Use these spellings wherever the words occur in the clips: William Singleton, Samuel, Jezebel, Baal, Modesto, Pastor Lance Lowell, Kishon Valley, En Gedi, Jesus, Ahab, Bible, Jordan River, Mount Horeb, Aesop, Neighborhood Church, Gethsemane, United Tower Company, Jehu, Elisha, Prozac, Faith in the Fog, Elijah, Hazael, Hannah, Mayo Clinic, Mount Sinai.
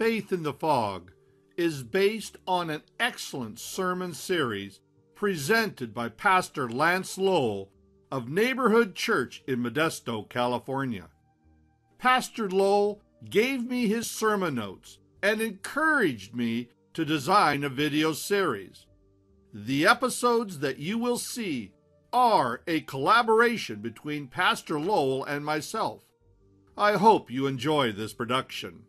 Faith in the Fog is based on an excellent sermon series presented by Pastor Lance Lowell of Neighborhood Church in Modesto, California. Pastor Lowell gave me his sermon notes and encouraged me to design a video series. The episodes that you will see are a collaboration between Pastor Lowell and myself. I hope you enjoy this production.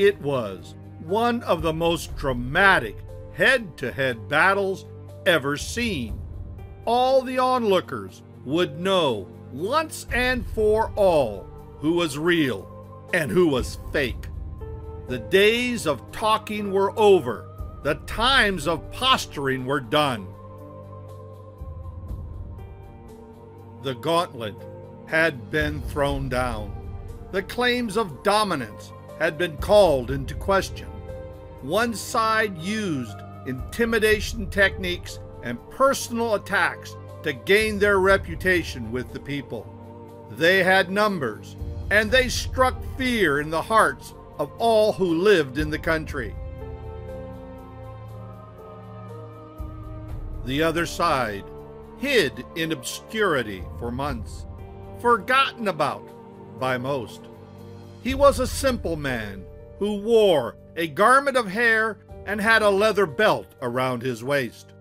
It was one of the most dramatic head-to-head battles ever seen. All the onlookers would know once and for all who was real and who was fake. The days of talking were over. The times of posturing were done. The gauntlet had been thrown down. The claims of dominance had been called into question. One side used intimidation techniques and personal attacks to gain their reputation with the people. They had numbers, and they struck fear in the hearts of all who lived in the country. The other side hid in obscurity for months, forgotten about by most. He was a simple man who wore a garment of hair and had a leather belt around his waist.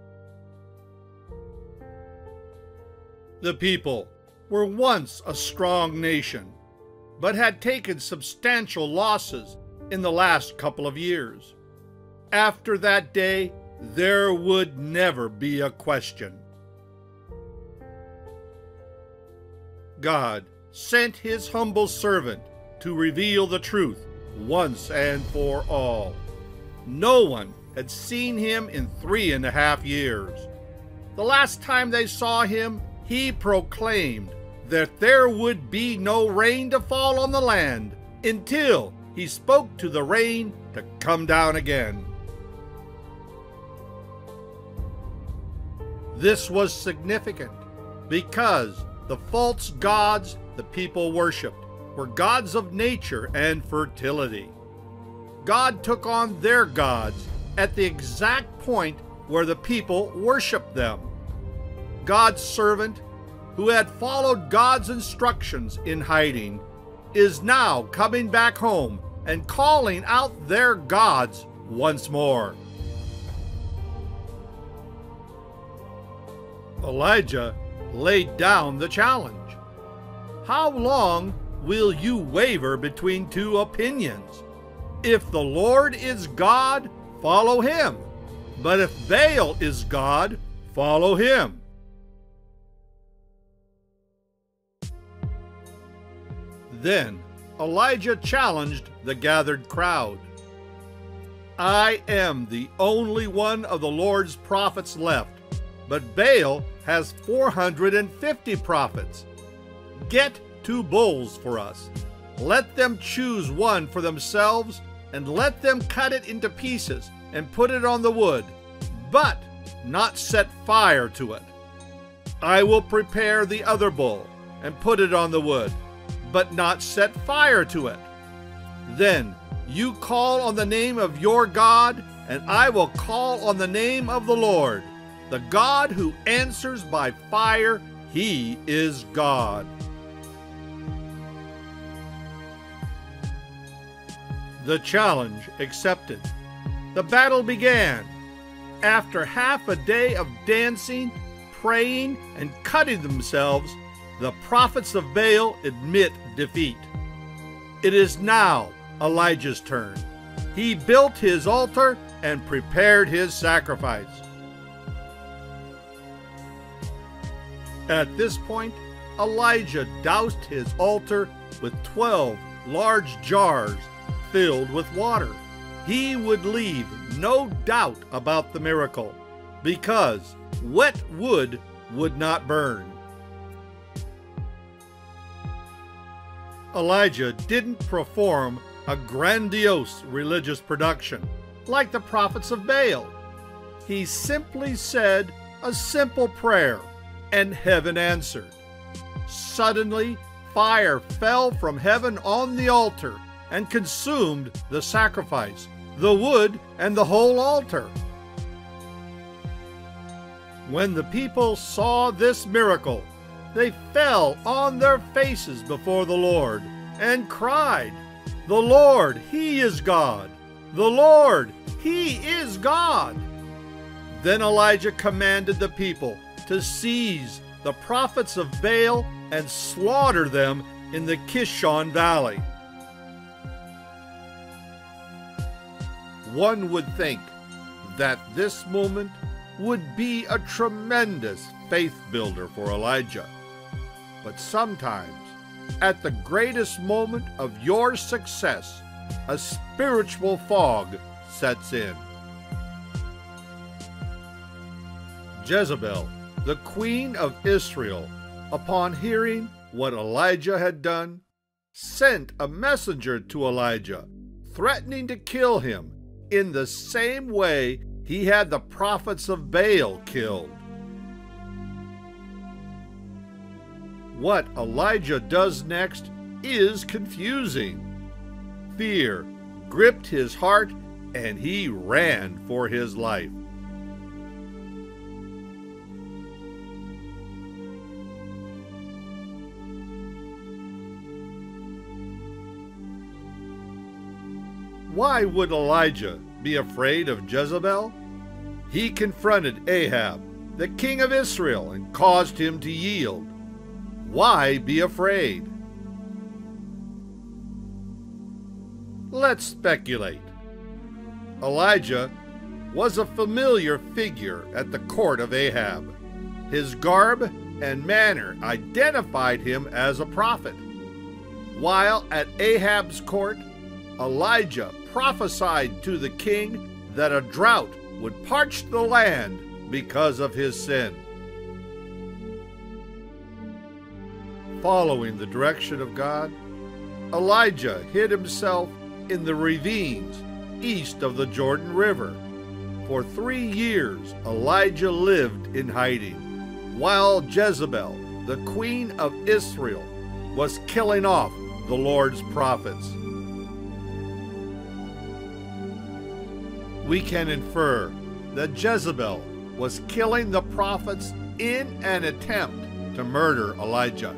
The people were once a strong nation, but had taken substantial losses in the last couple of years. After that day, there would never be a question. God sent his humble servant to reveal the truth once and for all. No one had seen him in 3.5 years. The last time they saw him, he proclaimed that there would be no rain to fall on the land until he spoke to the rain to come down again. This was significant because the false gods the people worshipped were gods of nature and fertility. God took on their gods at the exact point where the people worshiped them. God's servant, who had followed God's instructions in hiding, is now coming back home and calling out their gods once more. Elijah laid down the challenge. How long will you waver between two opinions? If the Lord is God, follow him. But if Baal is God, follow him. Then Elijah challenged the gathered crowd. I am the only one of the Lord's prophets left, but Baal has 450 prophets. Get 2 bulls for us. Let them choose one for themselves, and let them cut it into pieces and put it on the wood, but not set fire to it. I will prepare the other bull and put it on the wood, but not set fire to it. Then you call on the name of your God, and I will call on the name of the Lord. The God who answers by fire, he is God. The challenge accepted. The battle began. After half a day of dancing, praying, and cutting themselves, the prophets of Baal admit defeat. It is now Elijah's turn. He built his altar and prepared his sacrifice. At this point, Elijah doused his altar with 12 large jars filled with water. He would leave no doubt about the miracle, because wet wood would not burn. Elijah didn't perform a grandiose religious production like the prophets of Baal. He simply said a simple prayer, and heaven answered. Suddenly, fire fell from heaven on the altar and consumed the sacrifice, the wood, and the whole altar. When the people saw this miracle, they fell on their faces before the Lord and cried, "The Lord, He is God! The Lord, He is God!" Then Elijah commanded the people to seize the prophets of Baal and slaughter them in the Kishon Valley. One would think that this moment would be a tremendous faith builder for Elijah. But sometimes, at the greatest moment of your success, a spiritual fog sets in. Jezebel, the queen of Israel, upon hearing what Elijah had done, sent a messenger to Elijah, threatening to kill him in the same way he had the prophets of Baal killed. What Elijah does next is confusing. Fear gripped his heart and he ran for his life. Why would Elijah be afraid of Jezebel? He confronted Ahab, the king of Israel, and caused him to yield. Why be afraid? Let's speculate. Elijah was a familiar figure at the court of Ahab. His garb and manner identified him as a prophet. While at Ahab's court, Elijah prophesied to the king that a drought would parch the land because of his sin. Following the direction of God, Elijah hid himself in the ravines east of the Jordan River. For 3 years, Elijah lived in hiding, while Jezebel, the queen of Israel, was killing off the Lord's prophets. We can infer that Jezebel was killing the prophets in an attempt to murder Elijah.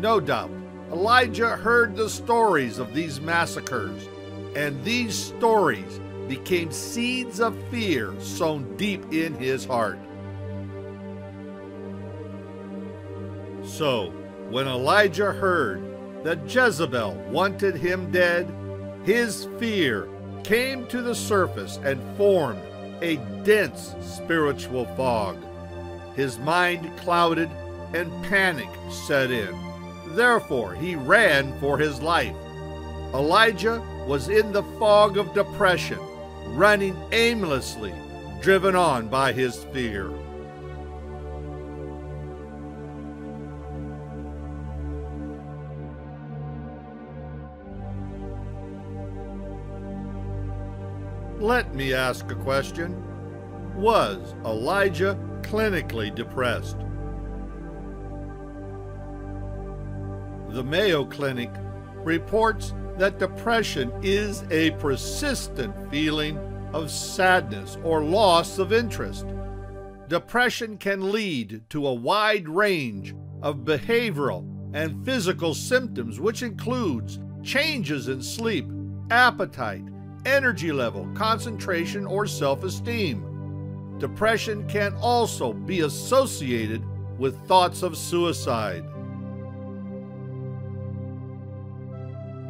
No doubt, Elijah heard the stories of these massacres, and these stories became seeds of fear sown deep in his heart. So, when Elijah heard that Jezebel wanted him dead, his fear came to the surface and formed a dense spiritual fog. His mind clouded and panic set in. Therefore, he ran for his life. Elijah was in the fog of depression, running aimlessly, driven on by his fear. Let me ask a question. Was Elijah clinically depressed? The Mayo Clinic reports that depression is a persistent feeling of sadness or loss of interest. Depression can lead to a wide range of behavioral and physical symptoms, which includes changes in sleep, appetite, energy level, concentration, or self-esteem. Depression can also be associated with thoughts of suicide.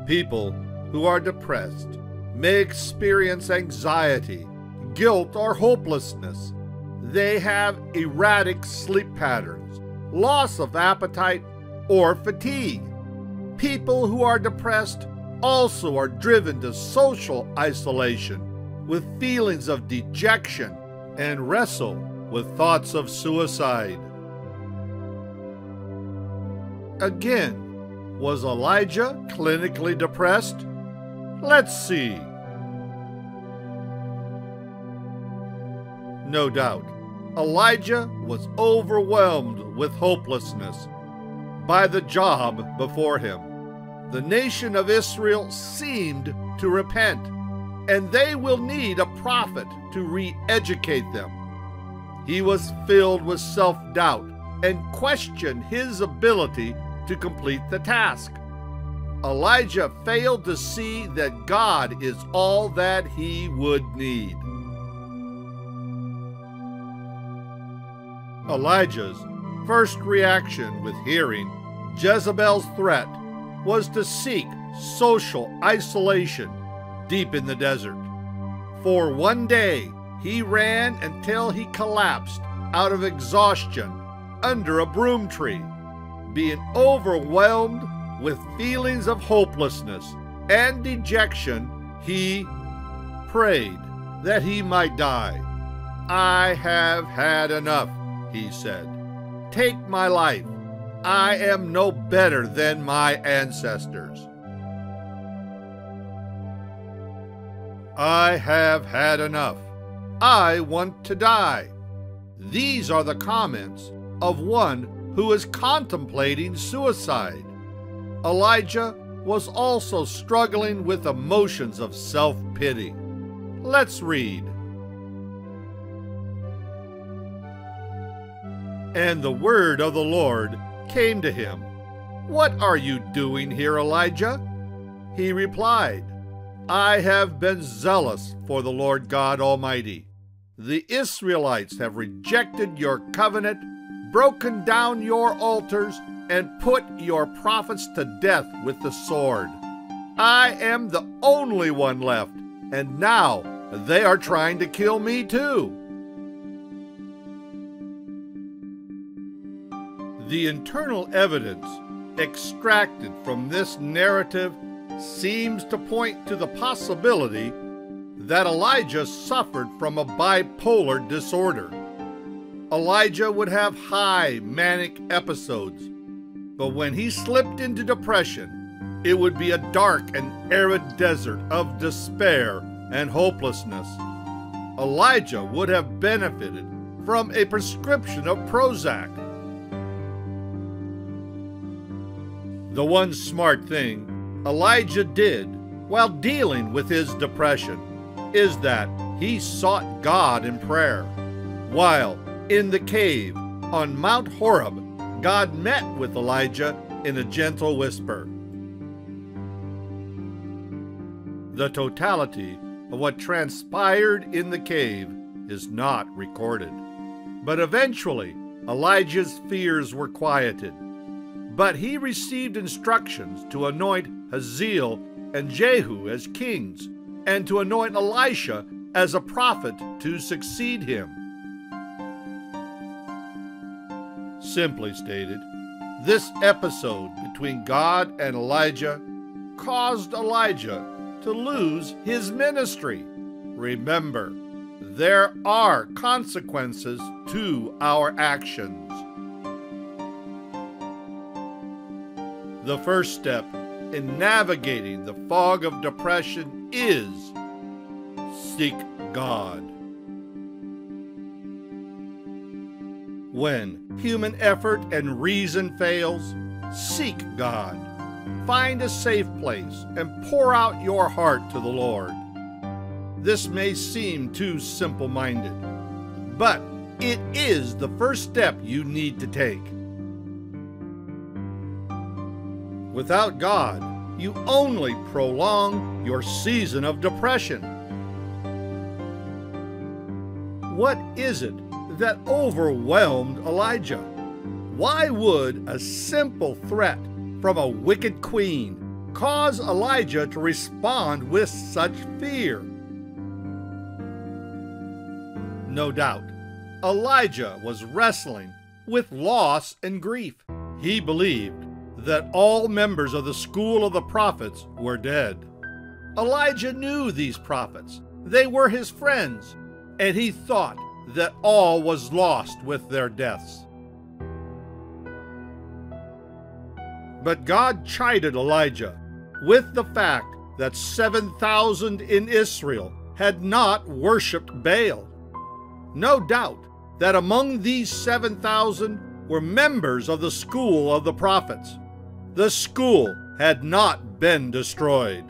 People who are depressed may experience anxiety, guilt, or hopelessness. They have erratic sleep patterns, loss of appetite, or fatigue. People who are depressed also are driven to social isolation with feelings of dejection and wrestle with thoughts of suicide. Again, Was Elijah clinically depressed? Let's see. No doubt, Elijah was overwhelmed with hopelessness by the job before him. The nation of Israel seemed to repent, and they will need a prophet to re-educate them. He was filled with self-doubt and questioned his ability to complete the task. Elijah failed to see that God is all that he would need. Elijah's first reaction with hearing Jezebel's threat was to seek social isolation deep in the desert. For one day, he ran until he collapsed out of exhaustion under a broom tree, being overwhelmed with feelings of hopelessness and dejection. He prayed that he might die. "I have had enough," he said. "Take my life. I am no better than my ancestors. I have had enough. I want to die." These are the comments of one who is contemplating suicide. Elijah was also struggling with emotions of self-pity. Let's read. "And the word of the Lord came to him. 'What are you doing here, Elijah?' He replied, 'I have been zealous for the Lord God Almighty. The Israelites have rejected your covenant, broken down your altars, and put your prophets to death with the sword. I am the only one left, and now they are trying to kill me too.'" The internal evidence extracted from this narrative seems to point to the possibility that Elijah suffered from a bipolar disorder. Elijah would have high manic episodes, but when he slipped into depression, it would be a dark and arid desert of despair and hopelessness. Elijah would have benefited from a prescription of Prozac. The one smart thing Elijah did while dealing with his depression is that he sought God in prayer. While in the cave on Mount Horeb, God met with Elijah in a gentle whisper. The totality of what transpired in the cave is not recorded, but eventually Elijah's fears were quieted. But he received instructions to anoint Hazael and Jehu as kings, and to anoint Elisha as a prophet to succeed him. Simply stated, this episode between God and Elijah caused Elijah to lose his ministry. Remember, there are consequences to our actions. The first step in navigating the fog of depression is seek God. When human effort and reason fails, seek God. Find a safe place and pour out your heart to the Lord. This may seem too simple-minded, but it is the first step you need to take. Without God, you only prolong your season of depression. What is it that overwhelmed Elijah? Why would a simple threat from a wicked queen cause Elijah to respond with such fear? No doubt, Elijah was wrestling with loss and grief. He believed that all members of the school of the prophets were dead. Elijah knew these prophets. They were his friends, and he thought that all was lost with their deaths. But God chided Elijah with the fact that 7,000 in Israel had not worshipped Baal. No doubt that among these 7,000 were members of the school of the prophets. The school had not been destroyed.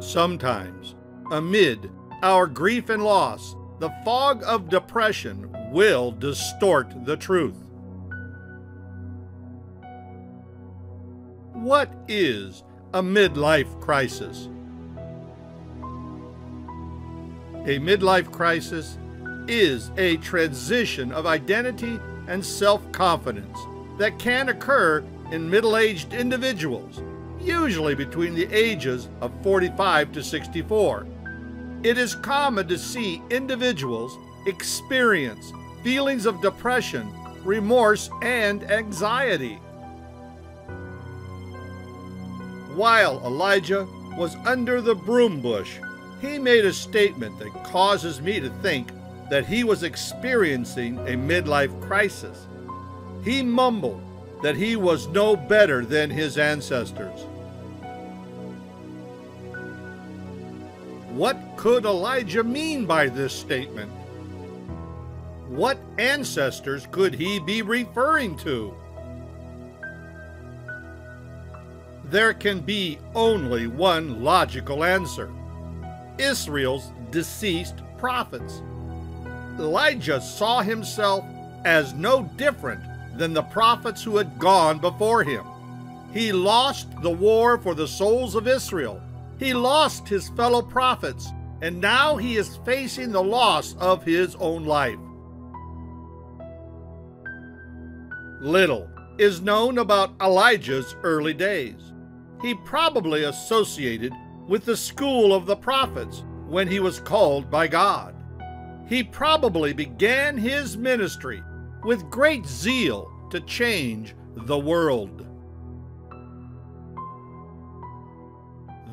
Sometimes, amid our grief and loss, the fog of depression will distort the truth. What is a midlife crisis? A midlife crisis is a transition of identity and self-confidence that can occur in middle-aged individuals, usually between the ages of 45 to 64. It is common to see individuals experience feelings of depression, remorse, and anxiety. While Elijah was under the broom bush, he made a statement that causes me to think that he was experiencing a midlife crisis. He mumbled that he was no better than his ancestors. What could Elijah mean by this statement? What ancestors could he be referring to? There can be only one logical answer: Israel's deceased prophets. Elijah saw himself as no different than the prophets who had gone before him. He lost the war for the souls of Israel. He lost his fellow prophets, and now he is facing the loss of his own life. Little is known about Elijah's early days. He probably associated with the school of the prophets when he was called by God. He probably began his ministry with great zeal to change the world.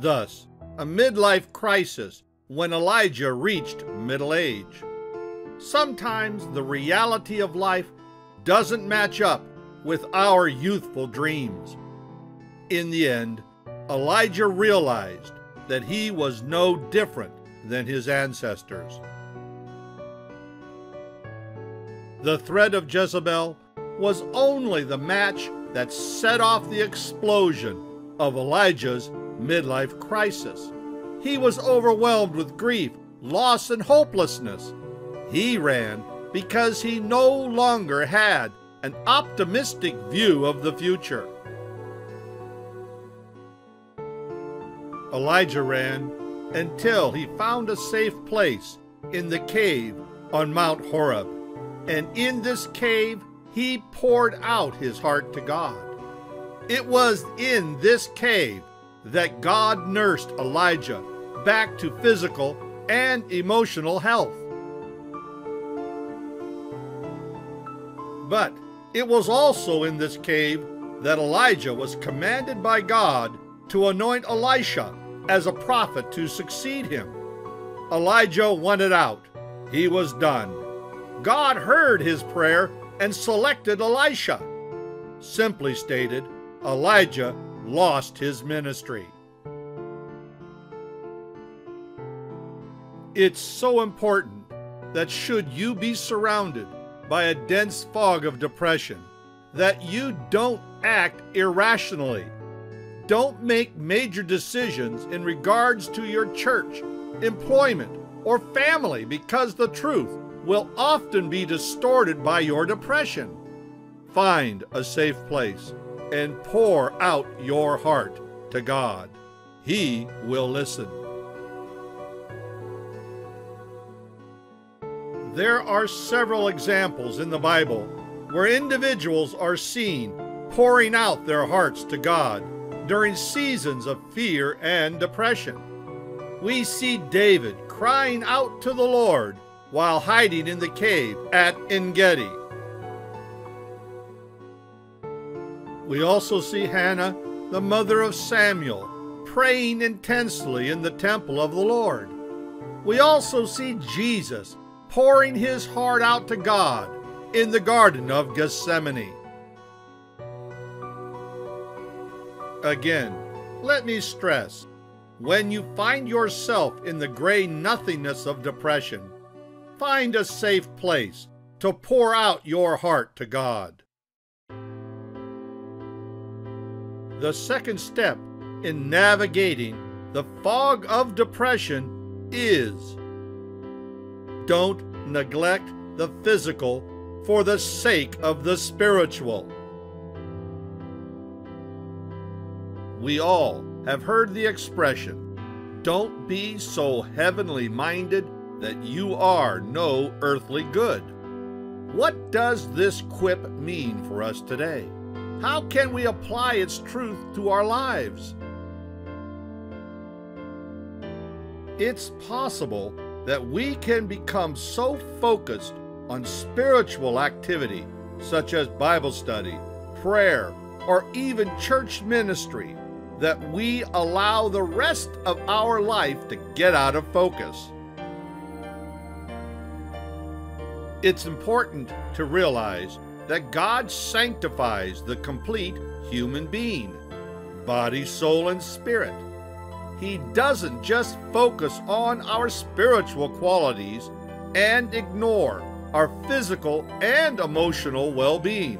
Thus, a midlife crisis when Elijah reached middle age. Sometimes the reality of life doesn't match up with our youthful dreams. In the end, Elijah realized that he was no different than his ancestors. The threat of Jezebel was only the match that set off the explosion of Elijah's midlife crisis. He was overwhelmed with grief, loss, and hopelessness. He ran because he no longer had an optimistic view of the future. Elijah ran until he found a safe place in the cave on Mount Horeb. And in this cave, he poured out his heart to God. It was in this cave that God nursed Elijah back to physical and emotional health. But it was also in this cave that Elijah was commanded by God to anoint Elisha as a prophet to succeed him. Elijah wanted out. He was done. God heard his prayer and selected Elisha. Simply stated, Elijah lost his ministry. It's so important that should you be surrounded by a dense fog of depression, that you don't act irrationally. Don't make major decisions in regards to your church, employment, or family, because the truth will often be distorted by your depression. Find a safe place and pour out your heart to God. He will listen. There are several examples in the Bible where individuals are seen pouring out their hearts to God during seasons of fear and depression. We see David crying out to the Lord while hiding in the cave at En Gedi. We also see Hannah, the mother of Samuel, praying intensely in the temple of the Lord. We also see Jesus pouring his heart out to God in the Garden of Gethsemane. Again, let me stress, when you find yourself in the gray nothingness of depression, find a safe place to pour out your heart to God. The second step in navigating the fog of depression is, don't neglect the physical for the sake of the spiritual. We all have heard the expression, don't be so heavenly minded that you are no earthly good. What does this quip mean for us today? How can we apply its truth to our lives? It's possible that we can become so focused on spiritual activity, such as Bible study, prayer, or even church ministry, that we allow the rest of our life to get out of focus. It's important to realize that God sanctifies the complete human being, body, soul, and spirit. He doesn't just focus on our spiritual qualities and ignore our physical and emotional well-being.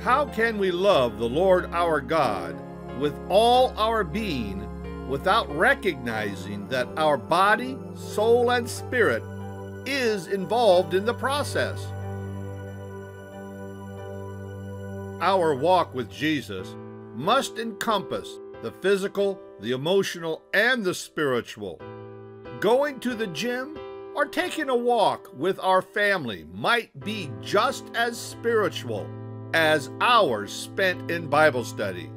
How can we love the Lord our God with all our being without recognizing that our body, soul, and spirit is involved in the process? Our walk with Jesus must encompass the physical, the emotional, and the spiritual. Going to the gym or taking a walk with our family might be just as spiritual as hours spent in Bible study.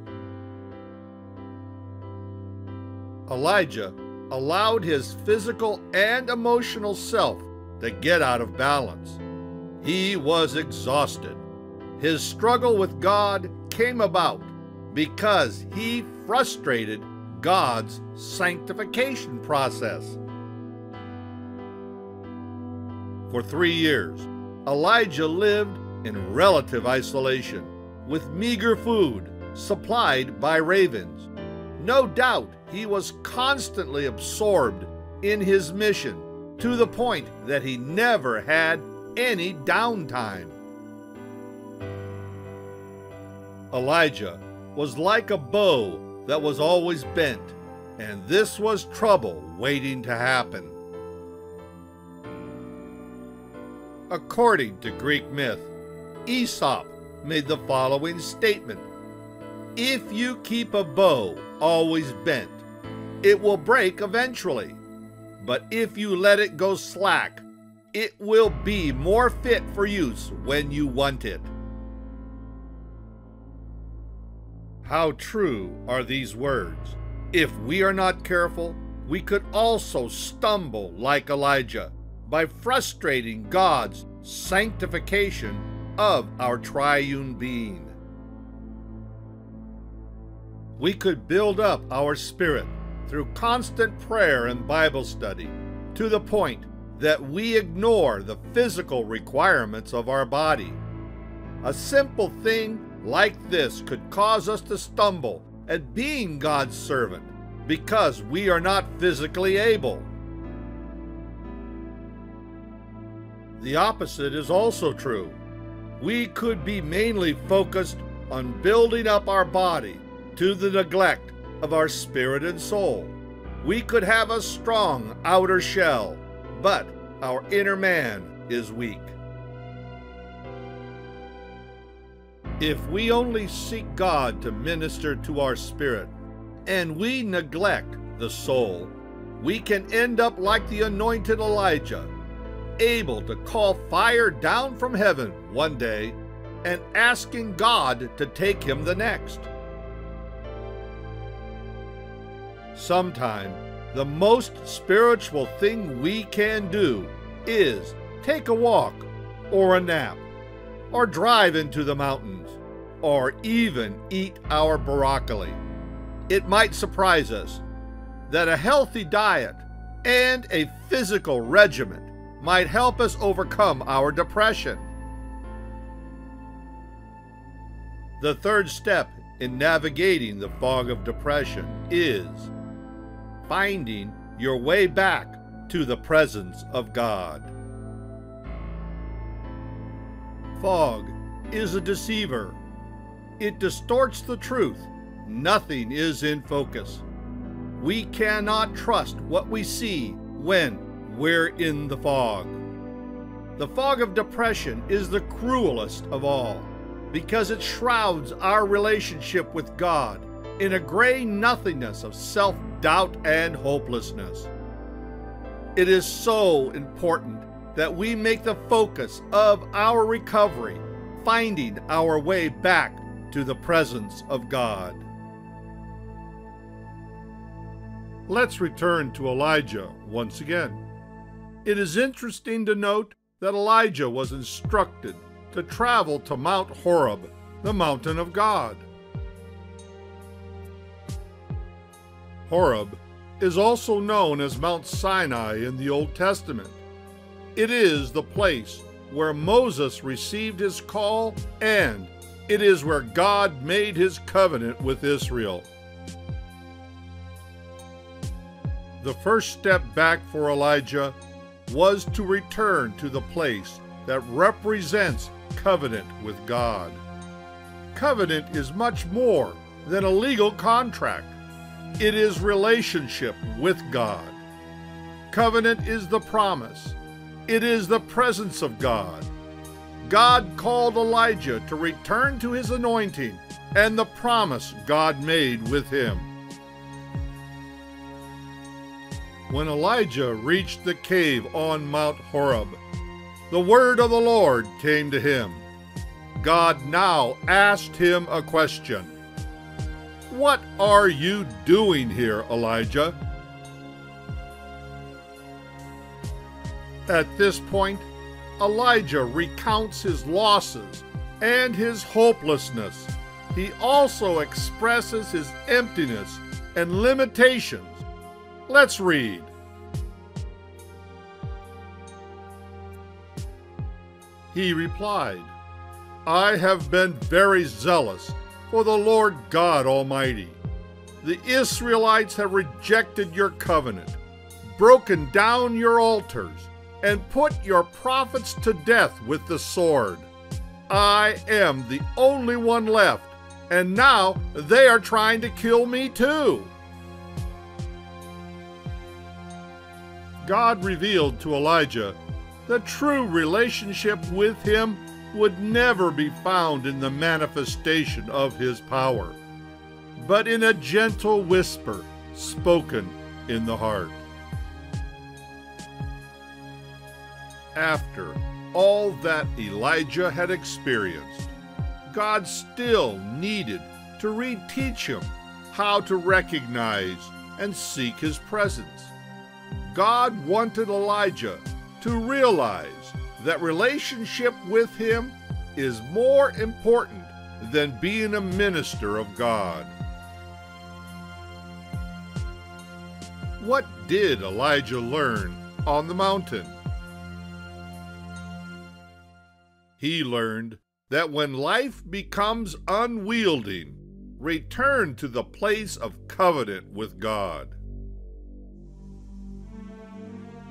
Elijah allowed his physical and emotional self to get out of balance. He was exhausted. His struggle with God came about because he frustrated God's sanctification process. For 3 years, Elijah lived in relative isolation with meager food supplied by ravens. No doubt he was constantly absorbed in his mission, to the point that he never had any downtime. Elijah was like a bow that was always bent, and this was trouble waiting to happen. According to Greek myth, Aesop made the following statement: if you keep a bow always bent, it will break eventually. But if you let it go slack, it will be more fit for use when you want it. How true are these words? If we are not careful, we could also stumble like Elijah by frustrating God's sanctification of our triune being. We could build up our spirit through constant prayer and Bible study, to the point that we ignore the physical requirements of our body. A simple thing like this could cause us to stumble at being God's servant because we are not physically able. The opposite is also true. We could be mainly focused on building up our body to the neglect of our spirit and soul. We could have a strong outer shell, but our inner man is weak. If we only seek God to minister to our spirit, and we neglect the soul, we can end up like the anointed Elijah, able to call fire down from heaven one day and asking God to take him the next. Sometime, the most spiritual thing we can do is take a walk, or a nap, or drive into the mountains, or even eat our broccoli. It might surprise us that a healthy diet and a physical regimen might help us overcome our depression. The third step in navigating the fog of depression is finding your way back to the presence of God. Fog is a deceiver. It distorts the truth. Nothing is in focus. We cannot trust what we see when we're in the fog. The fog of depression is the cruelest of all because it shrouds our relationship with God in a gray nothingness of self-doubt and hopelessness. It is so important that we make the focus of our recovery finding our way back to the presence of God. Let's return to Elijah once again. It is interesting to note that Elijah was instructed to travel to Mount Horeb, the mountain of God. Horeb is also known as Mount Sinai in the Old Testament. It is the place where Moses received his call, and it is where God made his covenant with Israel. The first step back for Elijah was to return to the place that represents covenant with God. Covenant is much more than a legal contract. It is relationship with God. Covenant is the promise. It is the presence of God. God called Elijah to return to his anointing and the promise God made with him. When Elijah reached the cave on Mount Horeb, the word of the Lord came to him. God now asked him a question. What are you doing here, Elijah? At this point, Elijah recounts his losses and his hopelessness. He also expresses his emptiness and limitations. Let's read. He replied, I have been very zealous for the Lord God Almighty. The Israelites have rejected your covenant, broken down your altars, and put your prophets to death with the sword. I am the only one left, and now they are trying to kill me too. God revealed to Elijah the true relationship with him would never be found in the manifestation of his power, but in a gentle whisper spoken in the heart. After all that Elijah had experienced, God still needed to reteach him how to recognize and seek his presence. God wanted Elijah to realize that relationship with him is more important than being a minister of God. What did Elijah learn on the mountain? He learned that when life becomes unwieldy, return to the place of covenant with God.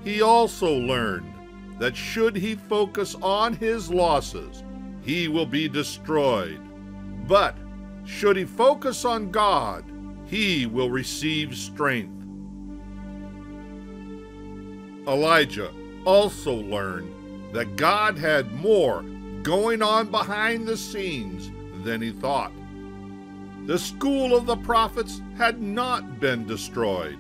He also learned that should he focus on his losses, he will be destroyed. But should he focus on God, he will receive strength. Elijah also learned that God had more going on behind the scenes than he thought. The school of the prophets had not been destroyed.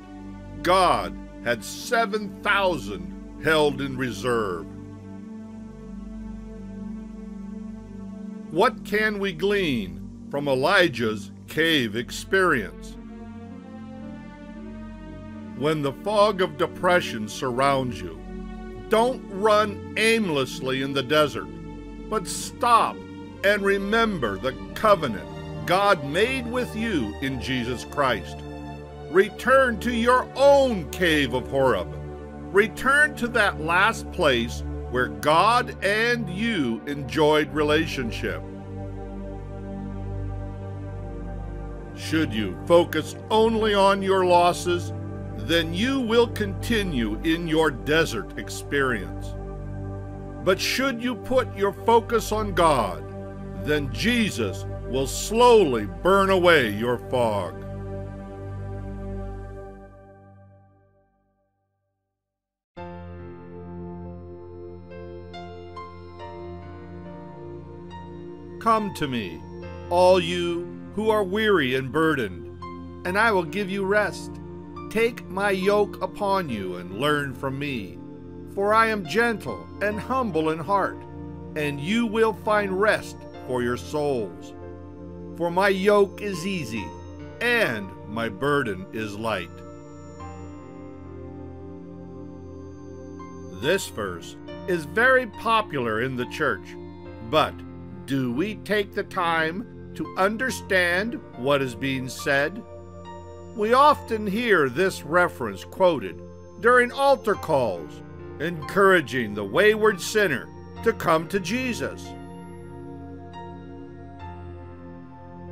God had 7,000 held in reserve. What can we glean from Elijah's cave experience? When the fog of depression surrounds you, don't run aimlessly in the desert, but stop and remember the covenant God made with you in Jesus Christ. Return to your own cave of Horeb. Return to that last place where God and you enjoyed relationship. Should you focus only on your losses, then you will continue in your desert experience. But should you put your focus on God, then Jesus will slowly burn away your fog. Come to me, all you who are weary and burdened, and I will give you rest. Take my yoke upon you and learn from me, for I am gentle and humble in heart, and you will find rest for your souls. For my yoke is easy, and my burden is light. This verse is very popular in the church, but do we take the time to understand what is being said? We often hear this reference quoted during altar calls, encouraging the wayward sinner to come to Jesus.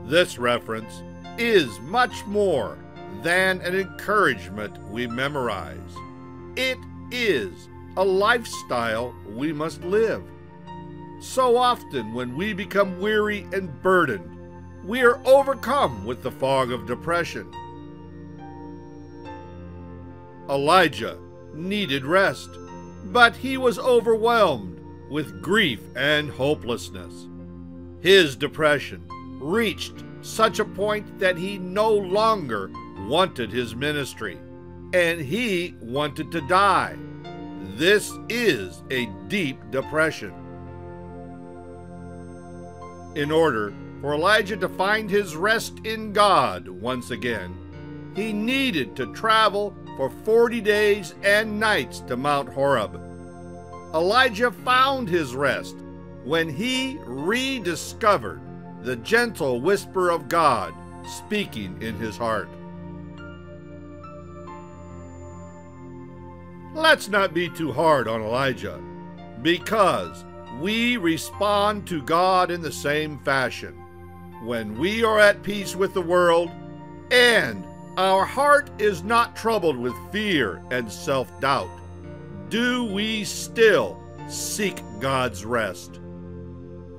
This reference is much more than an encouragement we memorize. It is a lifestyle we must live. So often when we become weary and burdened, we are overcome with the fog of depression. Elijah needed rest, but he was overwhelmed with grief and hopelessness. His depression reached such a point that he no longer wanted his ministry, and he wanted to die. This is a deep depression. In order for Elijah to find his rest in God once again, he needed to travel for 40 days and nights to Mount Horeb. Elijah found his rest when he rediscovered the gentle whisper of God speaking in his heart. Let's not be too hard on Elijah, because we respond to God in the same fashion. When we are at peace with the world, and our heart is not troubled with fear and self-doubt, do we still seek God's rest?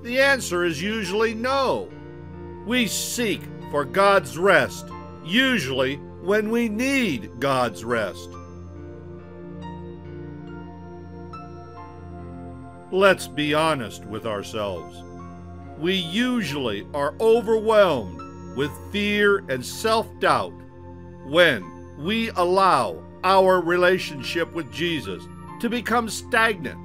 The answer is usually no. We seek for God's rest, usually when we need God's rest. Let's be honest with ourselves. We usually are overwhelmed with fear and self-doubt when we allow our relationship with Jesus to become stagnant.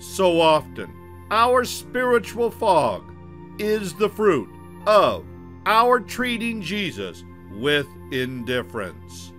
So often, our spiritual fog is the fruit of our treating Jesus with indifference.